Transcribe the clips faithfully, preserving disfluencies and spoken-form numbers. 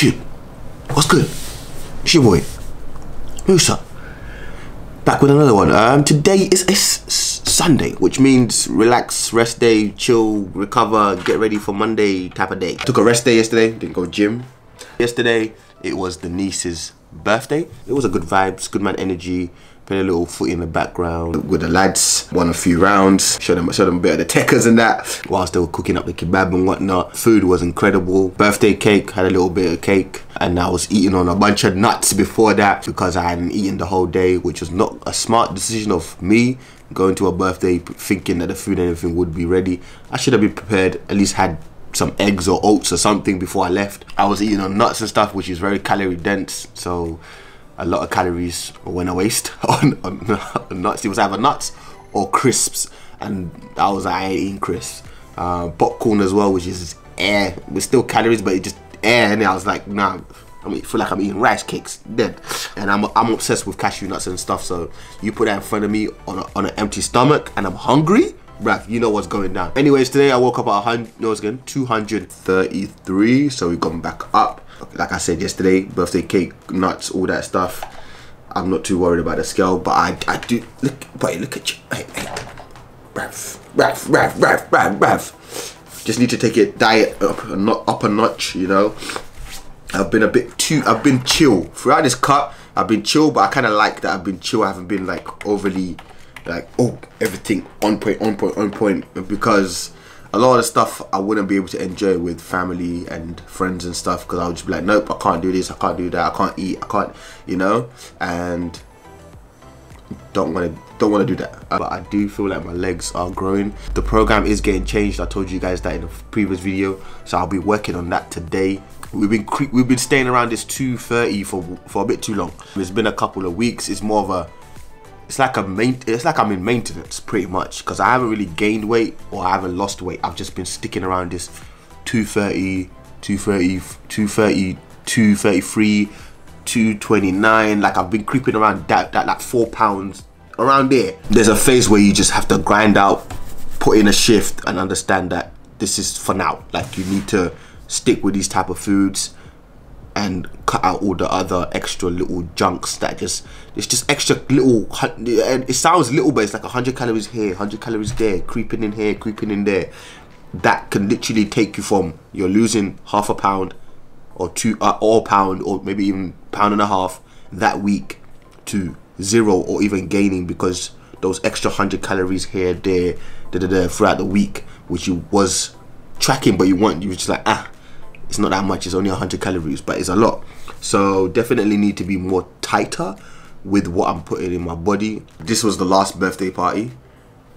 YouTube. What's good? It's your boy, Musa. Back with another one. Um, today is a s Sunday, which means relax, rest day, chill, recover, get ready for Monday type of day. Took a rest day yesterday, didn't go gym. Yesterday, it was the niece's birthday. It was a good vibes, good man energy. Played a little footy in the background with the lads. Won a few rounds. Showed them, showed them a bit of the tekkers and that. Whilst they were cooking up the kebab and whatnot. Food was incredible. Birthday cake, had a little bit of cake. And I was eating on a bunch of nuts before that because I hadn't eaten the whole day, which was not a smart decision of me. Going to a birthday thinking that the food and everything would be ready. I should have been prepared, at least had some eggs or oats or something before I left. I was eating on nuts and stuff, which is very calorie dense, so a lot of calories went to waste on, on, on nuts. It was either nuts or crisps, and I was like, I ain't eating crisps. Uh, popcorn as well, which is air. It was still calories, but it just air, and I was like, nah, I mean, feel like I'm eating rice cakes, dead. And I'm, I'm obsessed with cashew nuts and stuff, so you put that in front of me on, a, on an empty stomach, and I'm hungry? Bruv, you know what's going down. Anyways, today I woke up at one hundred, no, it's again, two hundred thirty-three, so we've gone back up. Like I said yesterday, birthday cake, nuts, all that stuff. I'm not too worried about the scale, but I, I do, look, wait, look at you. Hey, hey, bruv, bruv, bruv, bruv, bruv, bruv. Just need to take it diet up, not up a notch, you know. I've been a bit too, I've been chill. Throughout this cut, I've been chill, but I kind of like that I've been chill. I haven't been like overly, like, oh, everything on point, on point, on point, because a lot of the stuff I wouldn't be able to enjoy with family and friends and stuff, because I would just be like, nope, I can't do this, I can't do that, I can't eat, I can't, you know, and don't want to don't want to do that. But I do feel like my legs are growing. The program is getting changed. I told you guys that in the previous video, so I'll be working on that today. We've been we've been staying around this two thirty for for a bit too long. It's been a couple of weeks. It's more of a It's like a main, it's like I'm in maintenance pretty much, because I haven't really gained weight or I haven't lost weight. I've just been sticking around this two thirty, two thirty, two thirty, two thirty-three, two twenty-nine. Like I've been creeping around that, that like four pounds around there. There's a phase where you just have to grind out, put in a shift and understand that this is for now. Like you need to stick with these type of foods and cut out all the other extra little junks that just, it's just extra little, and it sounds little, but it's like one hundred calories here, one hundred calories there, creeping in here, creeping in there. That can literally take you from, you're losing half a pound or two, uh, or pound, or maybe even pound and a half that week to zero, or even gaining, because those extra one hundred calories here, there, da, da, da, throughout the week, which you was tracking, but you weren't, you were just like, ah, it's not that much, it's only one hundred calories, but it's a lot. So definitely need to be more tighter with what I'm putting in my body. This was the last birthday party.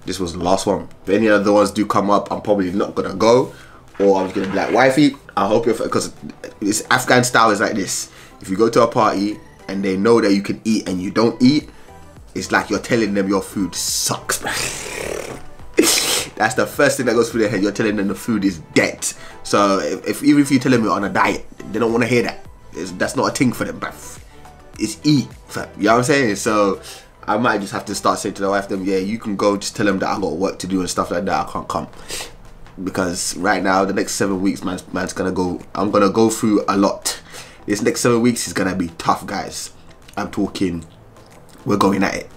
This was the last one. If any other ones do come up, I'm probably not gonna go, or I'm gonna be like, wifey, I hope you're, because this Afghan style is like this. If you go to a party and they know that you can eat and you don't eat, it's like you're telling them your food sucks. That's the first thing that goes through their head. You're telling them the food is dead. So if, if even if you tell them you're on a diet, they don't want to hear that. It's, that's not a thing for them, bruv. It's eat, fam. You know what I'm saying? So I might just have to start saying to the wife, them, yeah, you can go. Just tell them that I got work to do and stuff like that. I can't come, because right now the next seven weeks, man, man's gonna go. I'm gonna go through a lot. This next seven weeks is gonna be tough, guys. I'm talking. We're going at it.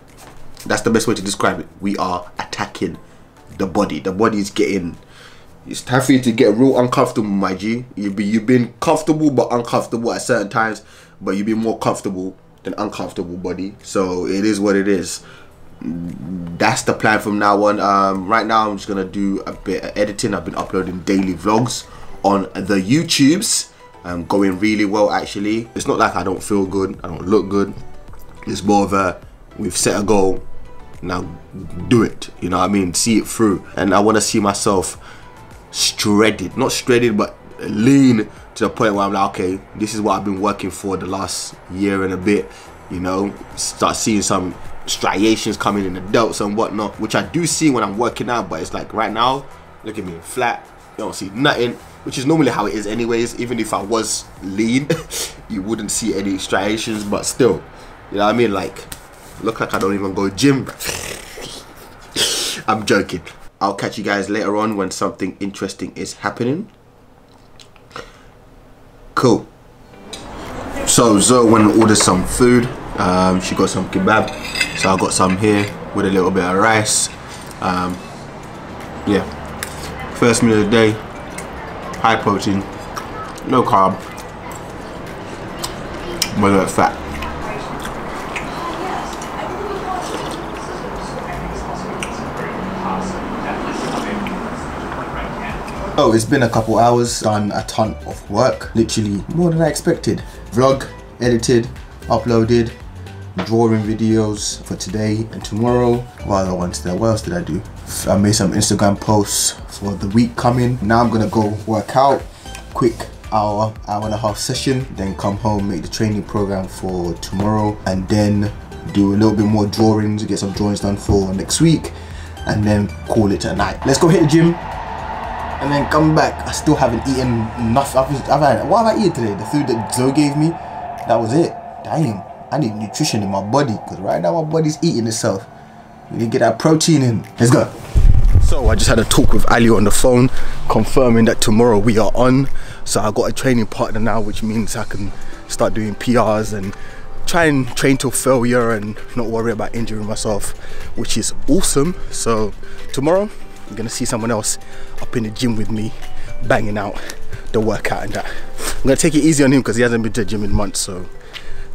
That's the best way to describe it. We are attacking the body. The body's getting, it's time for you to get real uncomfortable, my G. You've been, you've been comfortable but uncomfortable at certain times, but you've been more comfortable than uncomfortable, buddy. So it is what it is. That's the plan from now on. Um, right now I'm just gonna do a bit of editing. I've been uploading daily vlogs on the YouTubes. Um, going really well actually. It's not like I don't feel good, I don't look good. It's more of a, we've set a goal, now do it, you know what I mean? See it through. And I want to see myself shredded, not shredded, but lean to the point where I'm like, okay, this is what I've been working for the last year and a bit, you know. Start seeing some striations coming in the delts and whatnot, which I do see when I'm working out, but it's like right now, look at me, flat, you don't see nothing, which is normally how it is anyways. Even if I was lean, you wouldn't see any striations, but still, you know what I mean? Like, look like I don't even go gym. I'm joking. I'll catch you guys later on when something interesting is happening. Cool. So Zoe went and ordered some food. Um, she got some kebab, so I got some here with a little bit of rice. Um, yeah, first meal of the day, high protein, low carb, moderate fat. Oh, it's been a couple hours, done a ton of work, literally more than I expected. Vlog, edited, uploaded, drawing videos for today and tomorrow. What other ones there? What else did I do? I made some Instagram posts for the week coming. Now I'm gonna go work out, quick hour, hour and a half session, then come home, make the training program for tomorrow, and then do a little bit more drawings, get some drawings done for next week, and then call it a night. Let's go hit the gym. And then come back. I still haven't eaten enough. I've, I've had, what have I eaten today? The food that Zoe gave me, that was it. Dang, I need nutrition in my body, because right now my body's eating itself. We need to get that protein in. Let's go. So I just had a talk with Ali on the phone, confirming that tomorrow we are on. So I got a training partner now, which means I can start doing P Rs and try and train till failure and not worry about injuring myself, which is awesome. So tomorrow, you're gonna see someone else up in the gym with me, banging out the workout and that. I'm gonna take it easy on him because he hasn't been to the gym in months, so I'm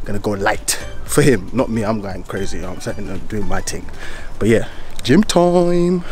gonna go light for him, not me. I'm going crazy, you know what I'm saying? I'm doing my thing. But yeah, gym time.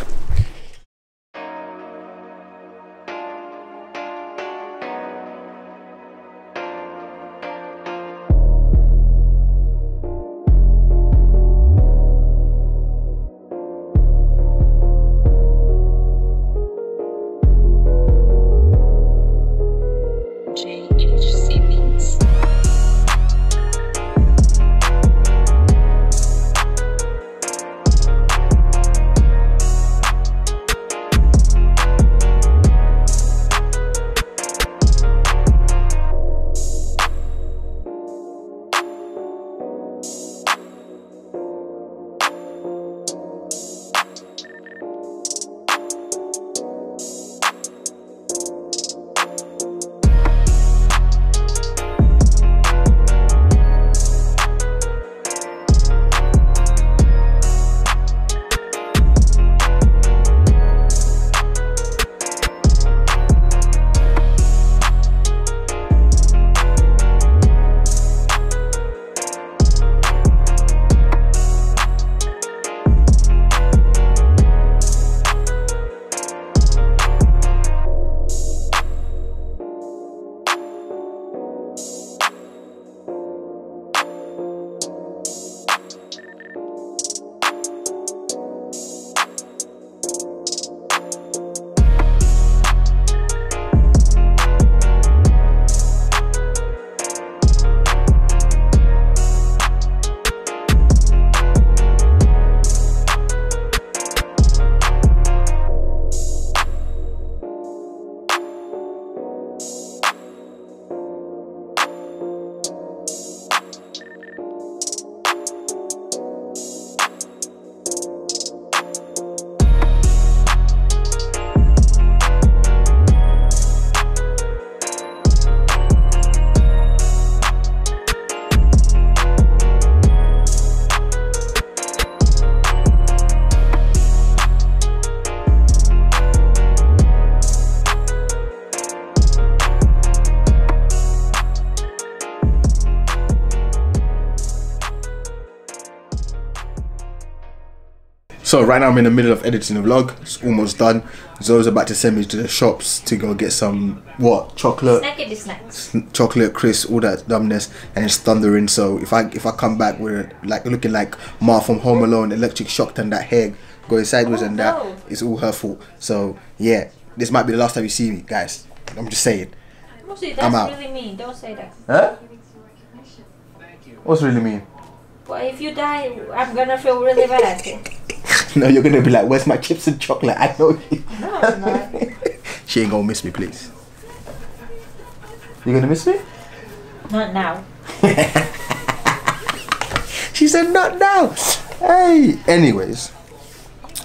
So right now I'm in the middle of editing the vlog. It's almost done. Zoe's about to send me to the shops to go get some, what, chocolate? Snacky snacks. Chocolate, crisp, all that dumbness, and it's thundering. So if I if I come back with like looking like Ma from Home Alone, electric shocked and that hair going sideways, oh, and that, no. It's all her fault. So yeah, this might be the last time you see me, guys. I'm just saying. What's it, that's I'm out. Really mean. Don't say that. Huh? What's really mean? Well, if you die, I'm gonna feel really bad. No, you're gonna be like, where's my chips and chocolate? I know you. No, I'm not. She ain't gonna miss me, please. You gonna miss me? Not now. She said not now. Hey, anyways,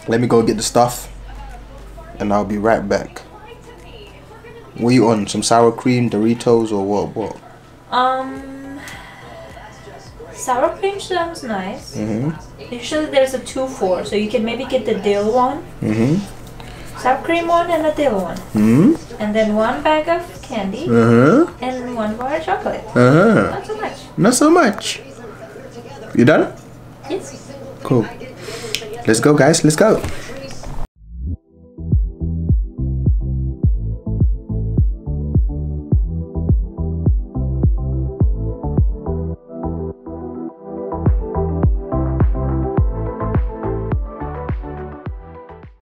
let me go get the stuff and I'll be right back. What are you on? Some sour cream, Doritos, or what? What? Um, sour cream sounds nice. Mm-hmm. Usually there's a two for, so you can maybe get the dill one, mm-hmm. sour cream one, and a dill one, mm-hmm. and then one bag of candy, uh-huh. and one bar of chocolate. Uh-huh. Not so much. Not so much. You done? Yes. Cool. Let's go, guys. Let's go.